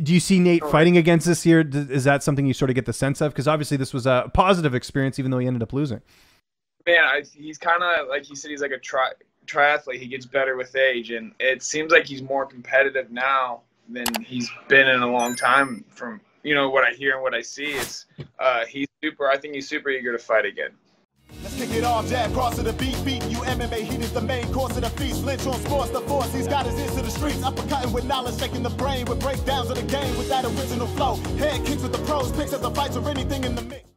Do you see Nate fighting against this year? Is that something you sort of get the sense of? Because obviously this was a positive experience, even though he ended up losing. Man, he's kind of, like you said, he's like a triathlete. He gets better with age, and it seems like he's more competitive now than he's been in a long time. From, you know, what I hear and what I see is I think he's super eager to fight again. Let's kick it off, jab, cross to the beat, beating you MMA, heat is the main course of the feast, flinch on sports, the force, he's got his ears to the streets, uppercutting with knowledge, shaking the brain, with breakdowns of the game, with that original flow, head kicks with the pros, picks up the fights or anything in the mix.